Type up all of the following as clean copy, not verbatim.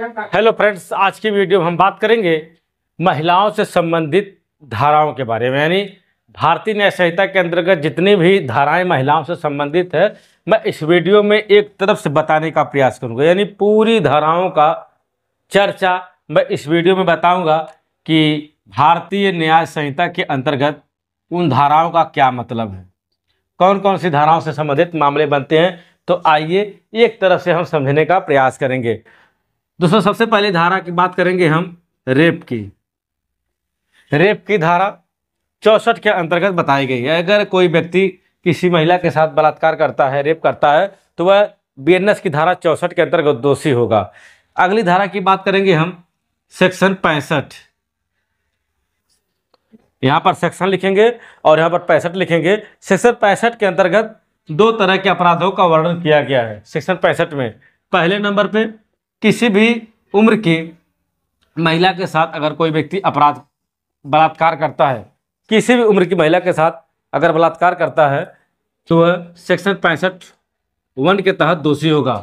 Hello friends, आज की video में हम बात करेंगे महिलाओं से संबंधित धाराओं के बारे में, यानी भारतीय न्याय संहिता के अंतर्गत जितनी भी धाराएं महिलाओं से संबंधित है मैं इस वीडियो में एक तरफ से बताने का प्रयास करूंगा, यानी पूरी धाराओं का चर्चा मैं इस वीडियो में बताऊंगा कि भारतीय न्याय संहिता के अंतर्गत उन धाराओं का क्या मतलब है, कौन कौन सी धाराओं से संबंधित मामले बनते हैं। तो आइए एक तरफ से हम समझने का प्रयास करेंगे। दोस्तों, सबसे पहले धारा की बात करेंगे हम रेप की। रेप की धारा 64 के अंतर्गत बताई गई है। अगर कोई व्यक्ति किसी महिला के साथ बलात्कार करता है, रेप करता है, तो वह बीएनएस की धारा 64 के अंतर्गत दोषी होगा। अगली धारा की बात करेंगे हम सेक्शन 65। यहाँ पर सेक्शन लिखेंगे और यहाँ पर 65 लिखेंगे। सेक्शन 65 के अंतर्गत दो तरह के अपराधों का वर्णन किया गया है। सेक्शन 65 में पहले नंबर पर किसी भी उम्र की महिला के साथ अगर कोई व्यक्ति बलात्कार करता है, किसी भी उम्र की महिला के साथ अगर बलात्कार करता है तो वह सेक्शन 65(1) के तहत दोषी होगा।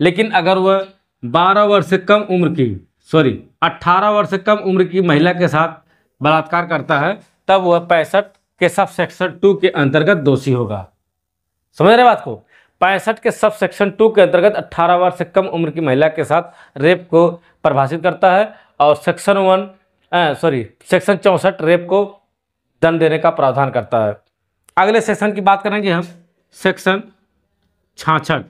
लेकिन अगर वह 18 वर्ष से कम उम्र की महिला के साथ बलात्कार करता है तब वह 65 के सब सेक्शन 2 के अंतर्गत दोषी होगा। समझ रहे बात को? 65 के सब सेक्शन 2 के अंतर्गत 18 वर्ष से कम उम्र की महिला के साथ रेप को परिभाषित करता है और सेक्शन 64 रेप को दंड देने का प्रावधान करता है। अगले सेक्शन की बात करेंगे हम सेक्शन 66।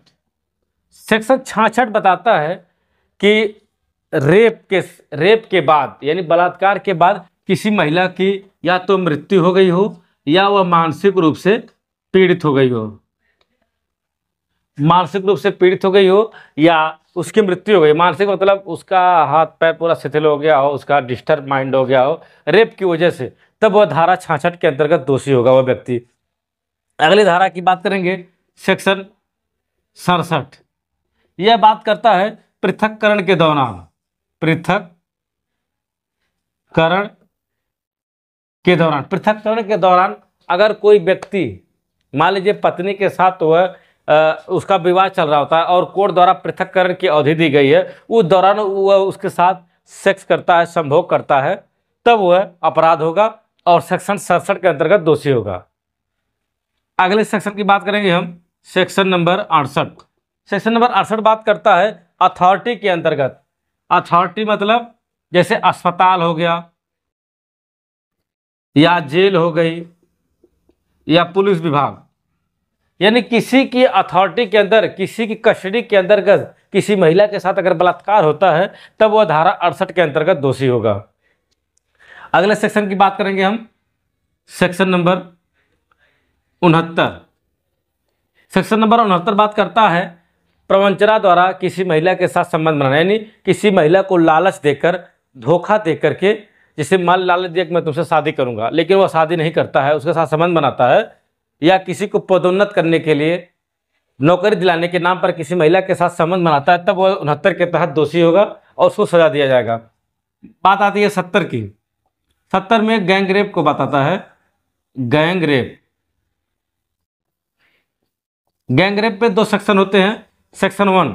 सेक्शन 66 बताता है कि रेप के बाद, यानी बलात्कार के बाद किसी महिला की या तो मृत्यु हो गई हो या वह मानसिक रूप से पीड़ित हो गई हो या उसकी मृत्यु हो गई। मानसिक मतलब उसका हाथ पैर पूरा शिथिल हो गया हो, उसका डिस्टर्ब माइंड हो गया हो रेप की वजह से, तब वह धारा 66 के अंतर्गत दोषी होगा वह व्यक्ति। अगली धारा की बात करेंगे सेक्शन 67। यह बात करता है पृथककरण के दौरान, अगर कोई व्यक्ति, मान लीजिए पत्नी के साथ वह उसका विवाह चल रहा होता है और कोर्ट द्वारा पृथककरण की अवधि दी गई है, उस दौरान वह उसके साथ सेक्स करता है, संभोग करता है, तब वह अपराध होगा और सेक्शन 67 के अंतर्गत दोषी होगा। अगले सेक्शन की बात करेंगे हम सेक्शन नंबर 68। सेक्शन नंबर 68 बात करता है अथॉरिटी के अंतर्गत। अथॉरिटी मतलब जैसे अस्पताल हो गया या जेल हो गई या पुलिस विभाग, यानी किसी की अथॉरिटी के अंदर, किसी की कस्टडी के अंतर्गत किसी महिला के साथ अगर बलात्कार होता है तब वह धारा 68 के अंतर्गत दोषी होगा। अगले सेक्शन की बात करेंगे हम सेक्शन नंबर 69। सेक्शन नंबर 69 बात करता है प्रवंचना द्वारा किसी महिला के साथ संबंध बनाना, यानी किसी महिला को लालच देकर, धोखा दे करके, जैसे मान लालच देकर मैं तुमसे शादी करूंगा लेकिन वह शादी नहीं करता है, उसके साथ संबंध बनाता है, या किसी को पदोन्नत करने के लिए, नौकरी दिलाने के नाम पर किसी महिला के साथ संबंध बनाता है, तब वह 69 के तहत दोषी होगा और उसको सजा दिया जाएगा। बात आती है 70 की। 70 में गैंग रेप को बताता है। गैंग रेप पे दो सेक्शन होते हैं। सेक्शन 1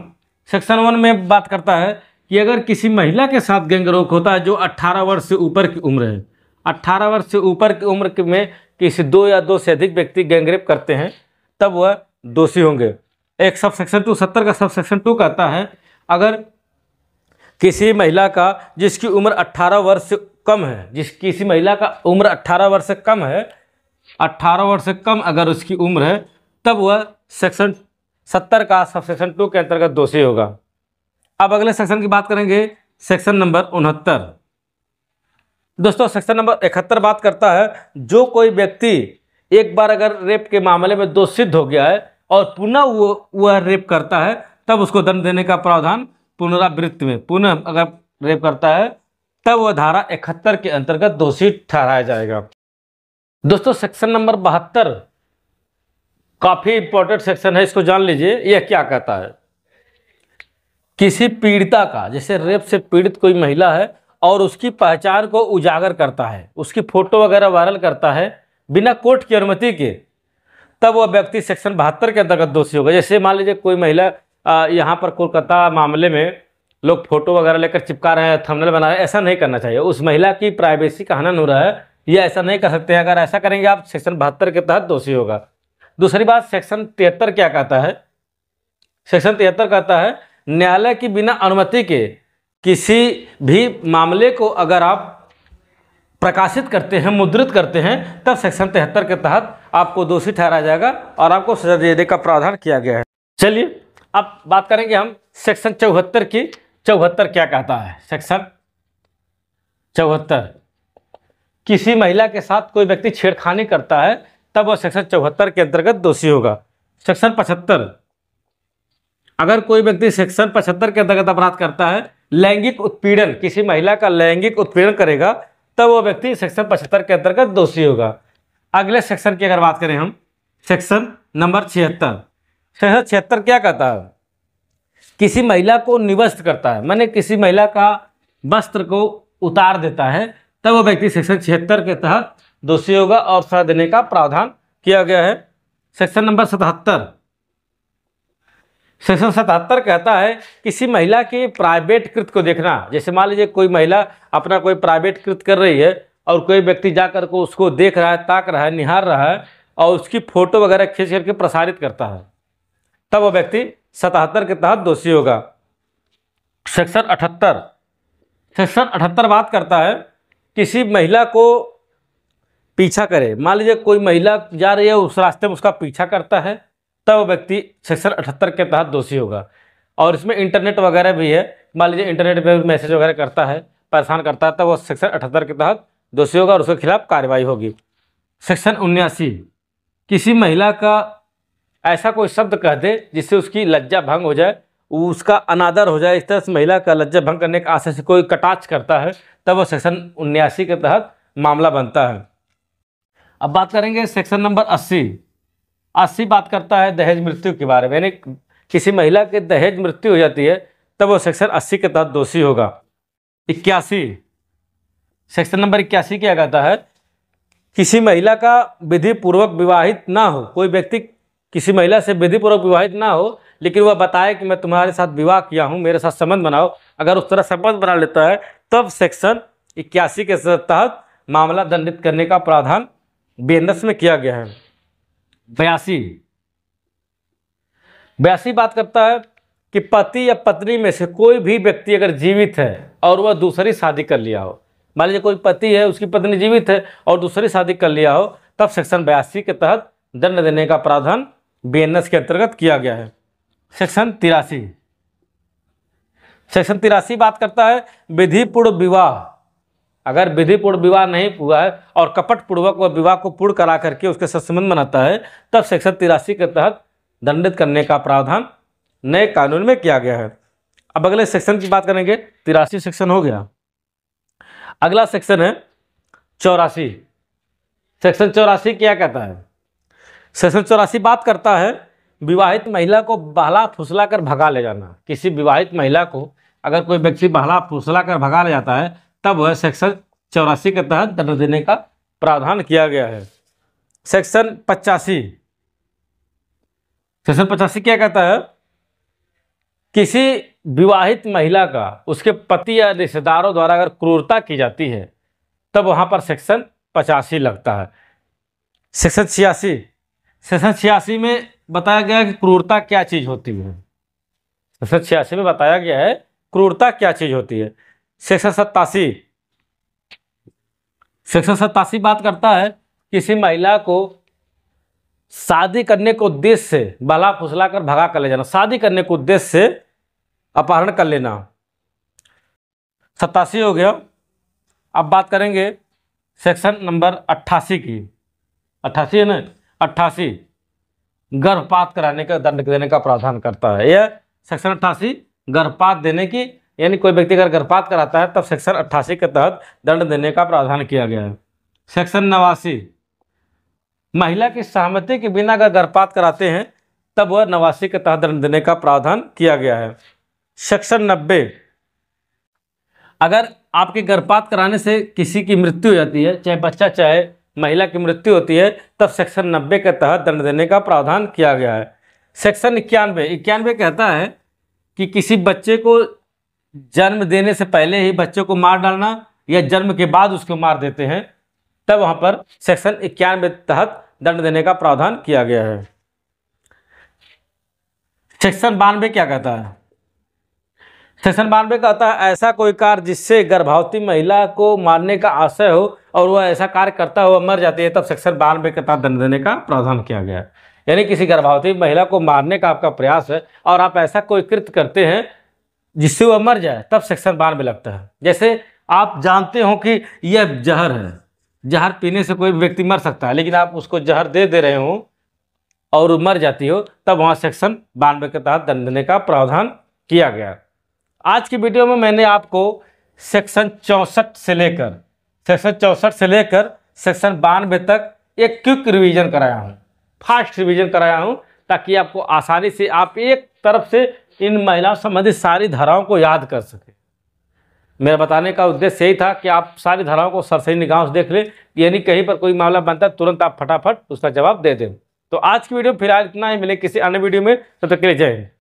में बात करता है कि अगर किसी महिला के साथ गैंग रेप होता है जो 18 वर्ष से ऊपर की उम्र है, 18 वर्ष से ऊपर की उम्र में किसी दो या दो से अधिक व्यक्ति गैंगरेप करते हैं तब वह दोषी होंगे। एक सब सेक्शन 2, 70 का सब सेक्शन 2 कहता है अगर किसी महिला का जिसकी उम्र 18 वर्ष से कम है, किसी महिला का उम्र 18 वर्ष से कम है, 18 वर्ष से कम अगर उसकी उम्र है तब वह सेक्शन 70 का सब सेक्शन 2 के अंतर्गत दोषी होगा। अब अगले सेक्शन की बात करेंगे सेक्शन नंबर 69। दोस्तों, सेक्शन नंबर 71 बात करता है जो कोई व्यक्ति एक बार अगर रेप के मामले में दोषी सिद्ध हो गया है और पुनः वह रेप करता है तब उसको दंड देने का प्रावधान पुनरावृत्ति में, पुनः अगर रेप करता है तब वह धारा 71 के अंतर्गत दोषी ठहराया जाएगा। दोस्तों, सेक्शन नंबर 72 काफी इंपॉर्टेंट सेक्शन है, इसको जान लीजिए। यह क्या कहता है, किसी पीड़िता का, जैसे रेप से पीड़ित कोई महिला है और उसकी पहचान को उजागर करता है, उसकी फोटो वगैरह वायरल करता है बिना कोर्ट की अनुमति के, तब वह व्यक्ति सेक्शन 72 के अंतर्गत दोषी होगा। जैसे मान लीजिए कोई महिला यहाँ पर कोलकाता मामले में लोग फोटो वगैरह लेकर चिपका रहे हैं, थंबनेल बना रहे हैं, ऐसा नहीं करना चाहिए। उस महिला की प्राइवेसी का हनन हो रहा है, यह ऐसा नहीं कर सकते हैं। अगर ऐसा करेंगे आप, सेक्शन 72 के तहत दोषी होगा। दूसरी बात, सेक्शन 73 क्या कहता है? सेक्शन 73 कहता है, न्यायालय की बिना अनुमति के किसी भी मामले को अगर आप प्रकाशित करते हैं, मुद्रित करते हैं, तब सेक्शन 73 के तहत आपको दोषी ठहराया जाएगा और आपको सजा देने का प्रावधान किया गया है। चलिए अब बात करेंगे हम सेक्शन 74 की। 74 क्या कहता है? सेक्शन 74, किसी महिला के साथ कोई व्यक्ति छेड़खानी करता है तब वह सेक्शन 74 के अंतर्गत दोषी होगा। सेक्शन 75, अगर कोई व्यक्ति सेक्शन 75 के अंतर्गत अपराध करता है, लैंगिक उत्पीड़न, किसी महिला का लैंगिक उत्पीड़न करेगा तब वह व्यक्ति सेक्शन 75 के अंतर्गत दोषी होगा। अगले सेक्शन की अगर बात करें हम, सेक्शन नंबर 76, सेक्शन 76 क्या कहता है? किसी महिला को निवस्त्र करता है, माने किसी महिला का वस्त्र को उतार देता है, तब वो व्यक्ति सेक्शन 76 के तहत दोषी होगा और सजा देने का प्रावधान किया गया है। सेक्शन नंबर 77, सेक्शन 77 कहता है, किसी महिला के प्राइवेट कृत्य को देखना, जैसे मान लीजिए कोई महिला अपना कोई प्राइवेट कृत्य कर रही है और कोई व्यक्ति जाकर को उसको देख रहा है, ताक रहा है, निहार रहा है और उसकी फोटो वगैरह खींच करके प्रसारित करता है, तब वो व्यक्ति 77 के तहत दोषी होगा। सेक्शन 78, सेक्शन 78 बात करता है, किसी महिला को पीछा करे, मान लीजिए कोई महिला जा रही है उस रास्ते में उसका पीछा करता है, तब वो व्यक्ति सेक्शन 78 के तहत दोषी होगा। और इसमें इंटरनेट वगैरह भी है, मान लीजिए इंटरनेट पर मैसेज वगैरह करता है, परेशान करता है, तब वो सेक्शन 78 के तहत दोषी होगा और उसके खिलाफ कार्रवाई होगी। सेक्शन 79, किसी महिला का ऐसा कोई शब्द कह दे जिससे उसकी लज्जा भंग हो जाए, उसका अनादर हो जाए, इस तरह से महिला का लज्जा भंग करने के आशय से कोई कटाक्ष करता है, तब वह सेक्शन 79 के तहत मामला बनता है। अब बात करेंगे सेक्शन नंबर 80 बात करता है दहेज मृत्यु के बारे में, यानी किसी महिला के दहेज मृत्यु हो जाती है तब वह सेक्शन 80 के तहत दोषी होगा। 81, सेक्शन नंबर 81 क्या कहता है? किसी महिला का विधिपूर्वक विवाहित ना हो, कोई व्यक्ति किसी महिला से विधिपूर्वक विवाहित ना हो लेकिन वह बताए कि मैं तुम्हारे साथ विवाह किया हूँ, मेरे साथ संबंध बनाओ, अगर उस तरह संबंध बना लेता है तब सेक्शन 81 के तहत मामला दंडित करने का प्रावधान बीएनएस में किया गया है। 82 बात करता है कि पति या पत्नी में से कोई भी व्यक्ति अगर जीवित है और वह दूसरी शादी कर लिया हो, मान लीजिए कोई पति है, उसकी पत्नी जीवित है और दूसरी शादी कर लिया हो, तब सेक्शन 82 के तहत दंड देने का प्रावधान बीएनएस के अंतर्गत किया गया है। सेक्शन 83, सेक्शन 83 बात करता है विधिपूर्ण विवाह, अगर विधिपूर्ण विवाह नहीं हुआ है और कपटपूर्वक वह विवाह को पूर्ण करा करके उसके सत्संबंध बनाता है, तब सेक्शन 83 के तहत दंडित करने का प्रावधान नए कानून में किया गया है। अब अगले सेक्शन की बात करेंगे। 83 सेक्शन हो गया। अगला सेक्शन है 84। सेक्शन 84 क्या कहता है? सेक्शन 84 बात करता है विवाहित महिला को बहला फुसला कर भगा ले जाना। किसी विवाहित महिला को अगर कोई व्यक्ति बहला फुसला कर भगा ले जाता है तब वह सेक्शन 84 के तहत दंड देने का प्रावधान किया गया है। सेक्शन 85, सेक्शन 85 क्या कहता है? किसी विवाहित महिला का उसके पति या रिश्तेदारों द्वारा अगर क्रूरता की जाती है तब वहाँ पर सेक्शन 85 लगता है। सेक्शन 86, सेक्शन 86 में बताया गया है कि क्रूरता क्या चीज़ होती है। सेक्शन 86 में बताया गया है क्रूरता क्या चीज़ होती है। सेक्शन 87, सेक्शन 87 बात करता है किसी महिला को शादी करने के उद्देश्य से बहला फुसला कर भगा कर ले जाना, शादी करने के उद्देश्य से अपहरण कर लेना। 87 हो गया। अब बात करेंगे सेक्शन नंबर 88 की। 88 है न, 88 गर्भपात कराने का दंड देने का प्रावधान करता है। यह सेक्शन 88 गर्भपात देने की, यानी कोई व्यक्ति अगर गर्भपात कराता है तब सेक्शन 88 के तहत दंड देने का प्रावधान किया गया है। सेक्शन 89 महिला की सहमति के बिना अगर गर्भपात कराते हैं तब वह 89 के तहत दंड देने का प्रावधान किया गया है। सेक्शन 90 अगर आपके गर्भपात कराने से किसी की मृत्यु हो जाती है, चाहे बच्चा चाहे महिला की मृत्यु होती है, तब सेक्शन 90 के तहत दंड देने का प्रावधान किया गया है। सेक्शन 91 कहता है कि किसी बच्चे को जन्म देने से पहले ही बच्चे को मार डालना या जन्म के बाद उसको मार देते हैं, तब वहां पर सेक्शन 91 तहत दंड देने का प्रावधान किया गया है। सेक्शन 92 क्या कहता है? सेक्शन 92 कहता है, ऐसा कोई कार्य जिससे गर्भवती महिला को मारने का आशय हो और वह ऐसा कार्य करता हुआ मर जाती है, तब सेक्शन 92 के तहत दंड देने का प्रावधान किया गया है। यानी किसी गर्भवती महिला को मारने का आपका प्रयास है और आप ऐसा कोई कृत्य करते हैं जिससे वह मर जाए, तब सेक्शन 92 लगता है। जैसे आप जानते हो कि यह जहर है, जहर पीने से कोई व्यक्ति मर सकता है, लेकिन आप उसको जहर दे रहे हो और मर जाती हो, तब वहाँ सेक्शन 92 के तहत दंड देने का प्रावधान किया गया। आज की वीडियो में मैंने आपको सेक्शन 64 से लेकर सेक्शन 92 तक एक क्विक रिवीजन कराया हूँ, फास्ट रिवीजन कराया हूँ, ताकि आपको आसानी से आप एक तरफ से इन महिलाओं संबंधित सारी धाराओं को याद कर सकें। मेरा बताने का उद्देश्य यही था कि आप सारी धाराओं को सरसरी निगाहों से देख लें, यानी कहीं पर कोई मामला बनता है तुरंत आप फटाफट उसका जवाब दे दें। तो आज की वीडियो फिलहाल इतना ही, मिले किसी अन्य वीडियो में, तब तक के लिए जय हिंद।